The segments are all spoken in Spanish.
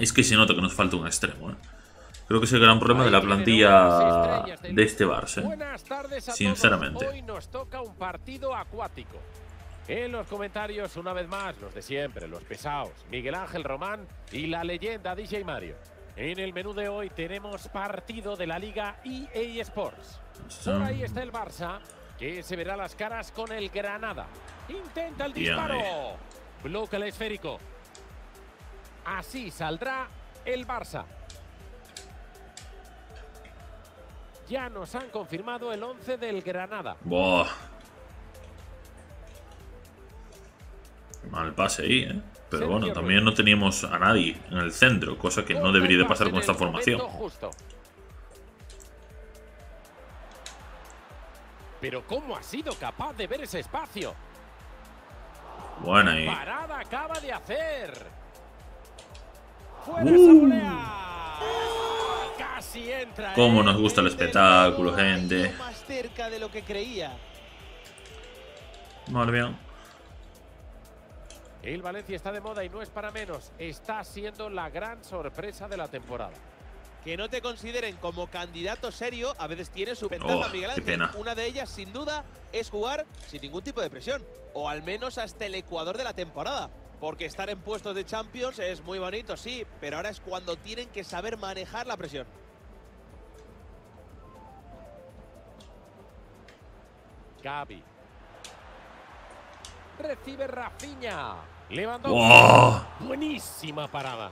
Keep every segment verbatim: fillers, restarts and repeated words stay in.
Es que se nota que nos falta un extremo, ¿eh? Creo que es el gran problema de la plantilla de este Barça, ¿eh? Sinceramente. Hoy nos toca un partido acuático. En los comentarios, una vez más, los de siempre, los pesados, Miguel Ángel Román y la leyenda D J Mario. En el menú de hoy tenemos partido de la Liga E A Sports. Por ahí está el Barça, que se verá las caras con el Granada. Intenta el disparo. Bloca el esférico. Así saldrá el Barça. Ya nos han confirmado el once del Granada. Buah. Mal pase ahí, ¿eh? Pero bueno, también no teníamos a nadie en el centro, cosa que no debería de pasar con esta formación. Pero ¿cómo ha sido capaz de ver ese espacio? Buena ahí. Parada acaba de hacer. Fuera esa volea. Cómo nos gusta el espectáculo, gente. Vale, bien. El Valencia está de moda y no es para menos. Está siendo la gran sorpresa de la temporada. Que no te consideren como candidato serio a veces tiene su ventaja, oh, Miguel Ángel. Qué pena. Una de ellas, sin duda, es jugar sin ningún tipo de presión. O al menos hasta el ecuador de la temporada. Porque estar en puestos de Champions es muy bonito, sí, pero ahora es cuando tienen que saber manejar la presión. Gavi. Recibe Rafinha. Lewandowski. ¡Wow! Buenísima parada.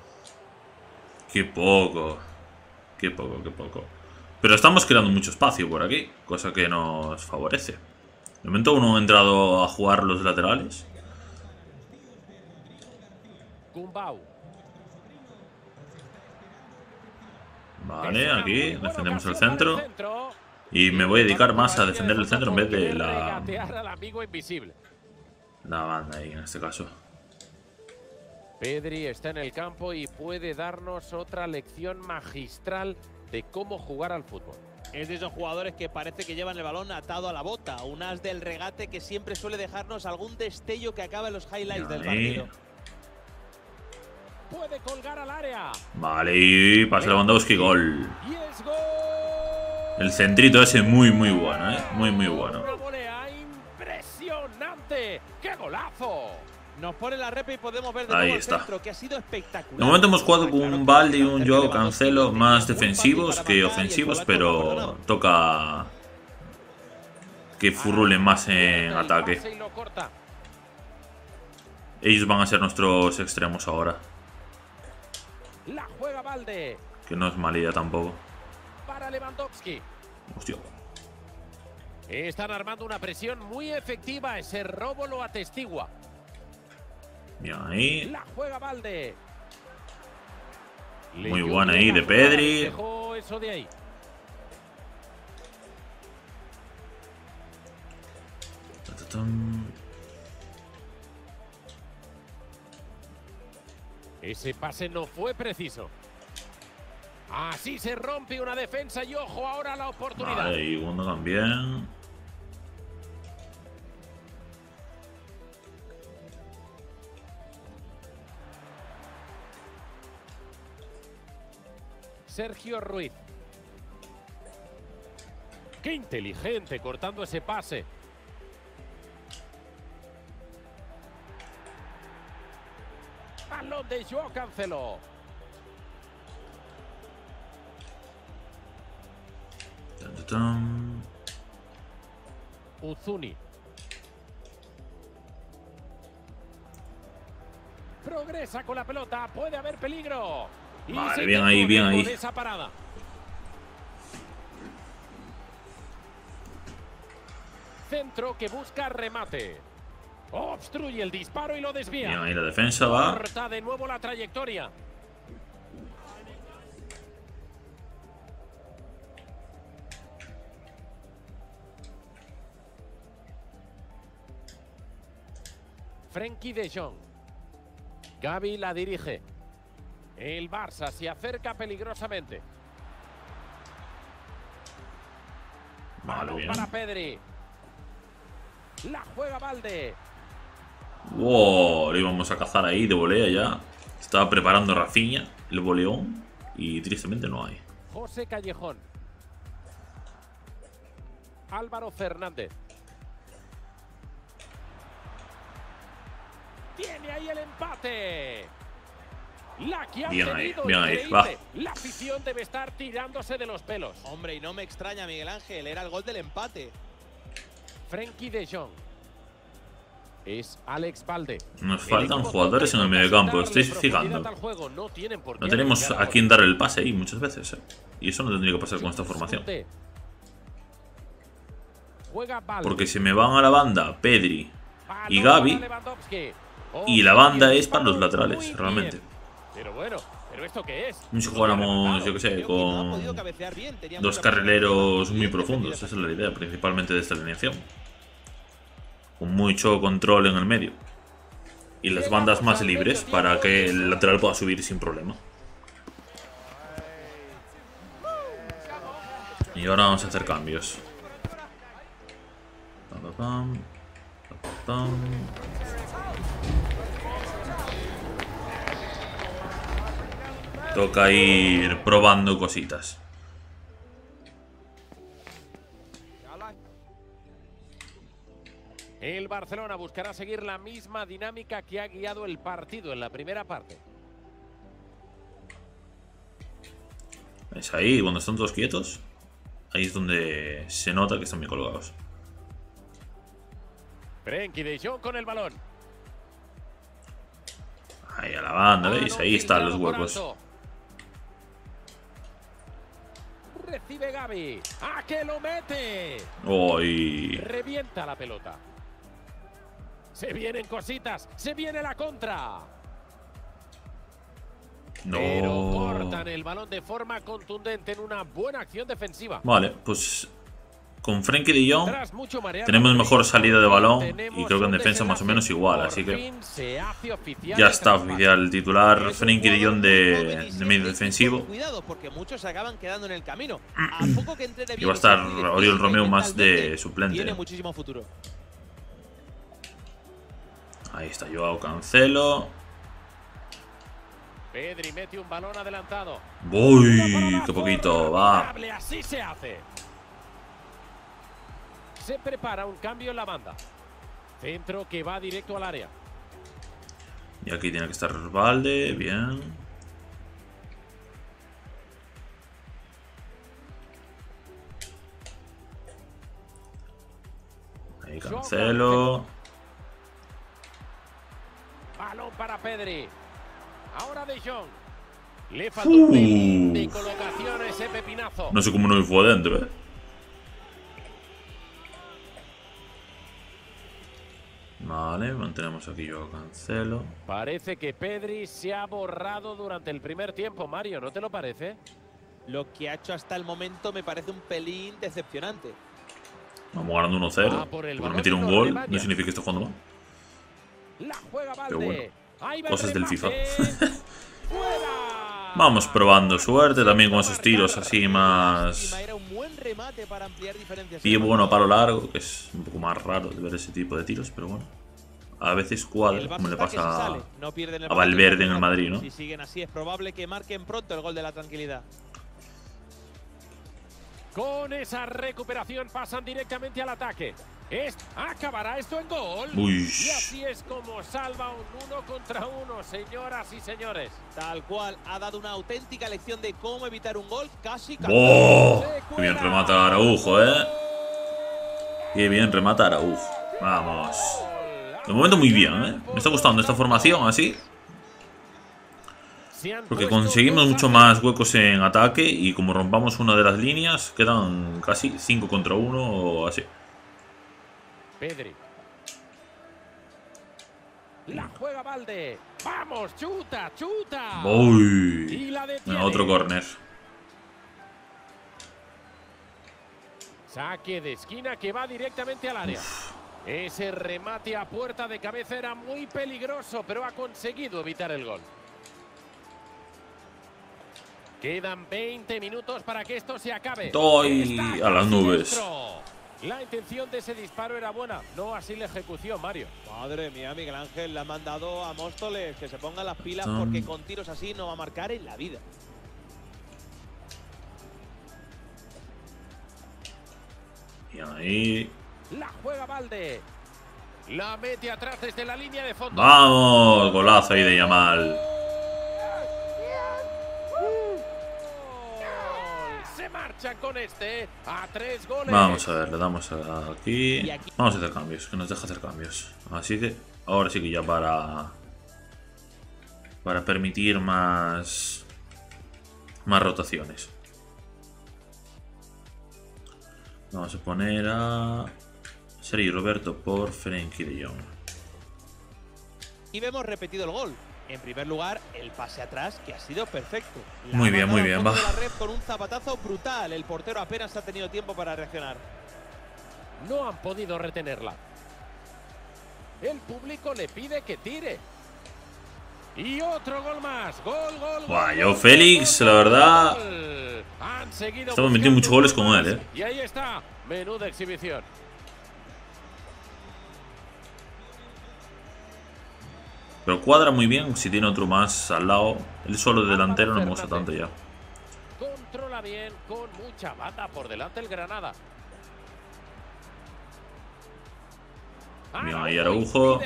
Qué poco. Qué poco, qué poco. Pero estamos creando mucho espacio por aquí, cosa que nos favorece. De momento uno ha entrado a jugar los laterales. Gumbau. Vale, aquí defendemos el centro. Y me voy a dedicar más a defender el centro en vez de la... La banda ahí, en este caso. Pedri está en el campo y puede darnos otra lección magistral de cómo jugar al fútbol. Es de esos jugadores que parece que llevan el balón atado a la bota. Un as del regate que siempre suele dejarnos algún destello que acaba en los highlights del partido. Puede colgar al área. Vale, pasa Lewandowski, gol. Y es gol. El centrito ese muy, muy bueno, ¿eh? Muy, muy bueno. Una volea impresionante. ¡Qué golazo! Nos pone la repa y podemos ver de nuevo el centro, que ha sido espectacular. De momento hemos jugado con un Balde y un Joao Cancelo más defensivos que ofensivos, pero toca que furrulen más en ataque. Ellos van a ser nuestros extremos ahora. La juega Balde. Que no es mala idea tampoco. Para Lewandowski. Hostia. Están armando una presión muy efectiva. Ese robo lo atestigua. Mira ahí. La juega Balde. Muy buena ahí de Pedri. Dejó eso de ahí. Ese pase no fue preciso. Así se rompe una defensa y ojo ahora la oportunidad. Vale, y uno también. Sergio Ruiz. Qué inteligente cortando ese pase. Balón de Joao Cancelo. Uzuni. Progresa con la pelota, puede haber peligro. Vale, bien ahí, bien ahí. Esa parada. Centro que busca remate. Obstruye el disparo y lo desvía. Bien ahí la defensa va. Corta de nuevo la trayectoria. Frenkie de Jong. Gavi la dirige. El Barça se acerca peligrosamente. Vale, bien. Para Pedri. La juega Valde. Wow, lo íbamos a cazar ahí de volea ya. Estaba preparando Rafinha. el boleón y tristemente no hay. José Callejón. Álvaro Fernández. Tiene ahí el empate. La que ha bien ahí, bien ahí, va. La afición debe estar tirándose de los pelos. Hombre, y no me extraña, Miguel Ángel, era el gol del empate. Frenkie de Jong. Es Alex Balde. Nos faltan jugadores en el mediocampo, estáis fijando. No, no tenemos a quién dar el pase ahí muchas veces, ¿eh? Y eso no tendría que pasar con esta formación. Porque se me van a la banda Pedri y Gavi, y la banda es para los laterales, realmente. Pero bueno, ¿pero esto qué es? Si jugáramos, yo que sé, con dos carrileros muy profundos, esa es la idea principalmente de esta alineación. Con mucho control en el medio. Y las bandas más libres para que el lateral pueda subir sin problema. Y ahora vamos a hacer cambios. Toca ir probando cositas. El Barcelona buscará seguir la misma dinámica que ha guiado el partido en la primera parte. Es ahí, cuando están todos quietos, ahí es donde se nota que están bien colgados. Frenkie de Jong con el balón. Ahí a la banda, ¿veis? Ahí están los huecos. Recibe Gavi. ¡A que lo mete! ¡Uy! Revienta la pelota. Se vienen cositas, se viene la contra. No. Pero cortan el balón de forma contundente en una buena acción defensiva. Vale, pues con Frenkie de Jong tenemos mejor salida de balón y creo que en defensa más o menos igual, así que ya está oficial el titular Frenkie de Jong de, de medio defensivo. Y va a estar Oriol Romeo más de suplente. Ahí está Joao Cancelo. Pedri mete un balón adelantado. Uy, qué poquito, va. Así se hace. Se prepara un cambio en la banda. Centro que va directo al área. Y aquí tiene que estar Valde, bien. Ahí Cancelo. Balón para Pedri. Ahora de Jong. Le faltó un pelín de colocación a ese pepinazo. No sé cómo no me fue adentro, eh. Vale, mantenemos aquí yo Cancelo. Parece que Pedri se ha borrado durante el primer tiempo, Mario, ¿no te lo parece? Lo que ha hecho hasta el momento me parece un pelín decepcionante. Vamos ganando uno cero. Ah, por el porque me tira un gol, no, no significa que esté jugando mal. La juega Balde. Pero bueno, cosas del FIFA. Vamos probando suerte también con esos tiros así más. Y bueno, a palo largo, que es un poco más raro de ver ese tipo de tiros, pero bueno. A veces cuadra, como le pasa a, a Valverde en el Madrid, ¿no? Si siguen así es probable que marquen pronto el gol de la tranquilidad. Con esa recuperación pasan directamente al ataque. Es, acabará esto en gol. Uy. Y así es como salva un uno contra uno, señoras y señores. Tal cual, ha dado una auténtica lección de cómo evitar un gol casi. ¡Oh! ¡Qué bien remata Araújo, eh! ¡Qué bien remata Araújo! Vamos. De momento muy bien, eh. Me está gustando esta formación así. Porque conseguimos mucho más huecos en ataque y como rompamos una de las líneas, quedan casi cinco contra uno o así. Pedri. La juega Valde. Vamos, chuta, chuta. Uy. Y la detiene. Otro córner. Saque de esquina que va directamente al área. Uf. Ese remate a puerta de cabeza era muy peligroso, pero ha conseguido evitar el gol. Quedan veinte minutos para que esto se acabe. Estoy a las nubes. La intención de ese disparo era buena, no así la ejecución, Mario. Madre mía, Miguel Ángel, le ha mandado a Móstoles que se ponga las pilas Tom. porque con tiros así no va a marcar en la vida. Y ahí... La juega Balde. La mete atrás desde la línea de fondo. ¡Vamos! Golazo ahí de Yamal. Con este a tres goles. Vamos a ver, le damos a aquí. Vamos a hacer cambios, que nos deja hacer cambios. Así que ahora sí que ya para para permitir más más rotaciones. Vamos a poner a Sergi Roberto por Frenkie de Jong. Y vemos repetido el gol. En primer lugar, el pase atrás, que ha sido perfecto. La muy bien, muy bien, va. La red con un zapatazo brutal. El portero apenas ha tenido tiempo para reaccionar. No han podido retenerla. El público le pide que tire. Y otro gol más. Gol, gol, Guayo Félix, la verdad. Estamos metiendo muchos goles con él, ¿eh? Y ahí está. Menuda exhibición. Pero cuadra muy bien si tiene otro más al lado. El solo delantero no me gusta tanto ya. Controla bien, con mucha bata por delante el Granada. Mira, ahí Araújo. A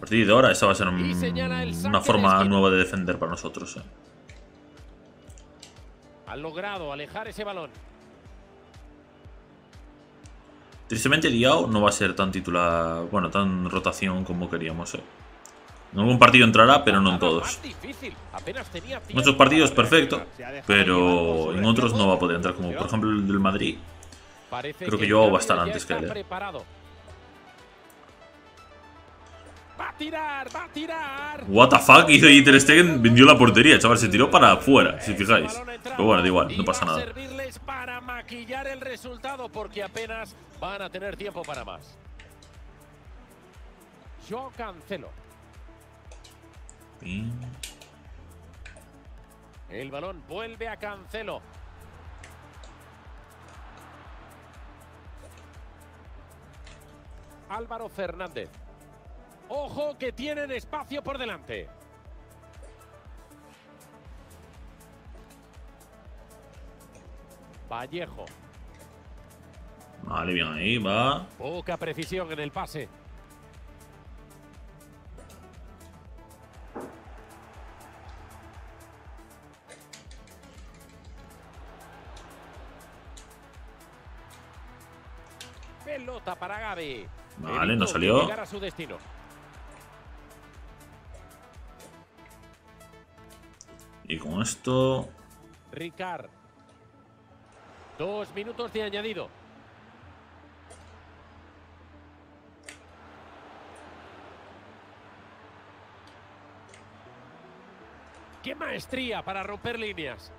partir de ahora, esa va a ser un, una forma nueva de defender para nosotros. Eh. Ha logrado alejar ese balón. Tristemente, Diao no va a ser tan titular, bueno, tan rotación como queríamos. Eh. En algún partido entrará, pero no en todos. En muchos partidos, perfecto, pero en otros no va a poder entrar, como por ejemplo el del Madrid. Creo que Joao va a estar antes que él. Eh. What the fuck, hizo ahí Ter Stegen, vendió la portería, chaval, se tiró para afuera, si fijáis. Pero bueno, da igual, no pasa nada. Para maquillar el resultado, porque apenas van a tener tiempo para más. Yo cancelo. Ping. El balón vuelve a Cancelo. Álvaro Fernández. Ojo que tienen espacio por delante. Vallejo. Vale, bien ahí, va. Poca precisión en el pase. Pelota para Gavi. Vale, no salió. Llegar a su destino. Y con esto... Ricard. Dos minutos de añadido. ¡Qué maestría para romper líneas!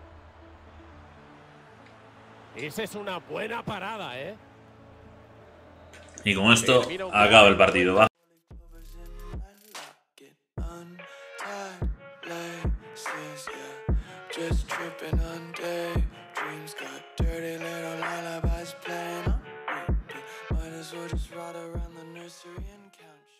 Esa es una buena parada, ¿eh? Y con esto acaba el partido, va. Just ride around the nursery and couch.